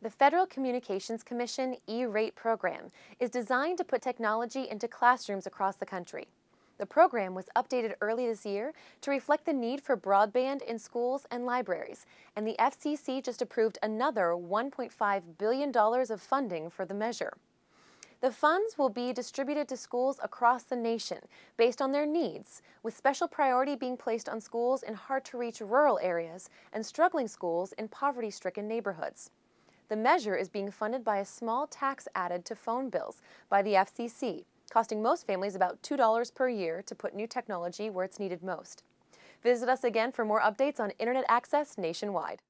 The Federal Communications Commission E-Rate program is designed to put technology into classrooms across the country. The program was updated early this year to reflect the need for broadband in schools and libraries, and the FCC just approved another $1.5 billion of funding for the measure. The funds will be distributed to schools across the nation based on their needs, with special priority being placed on schools in hard-to-reach rural areas and struggling schools in poverty-stricken neighborhoods. The measure is being funded by a small tax added to phone bills by the FCC, costing most families about $2 per year to put new technology where it's needed most. Visit us again for more updates on internet access nationwide.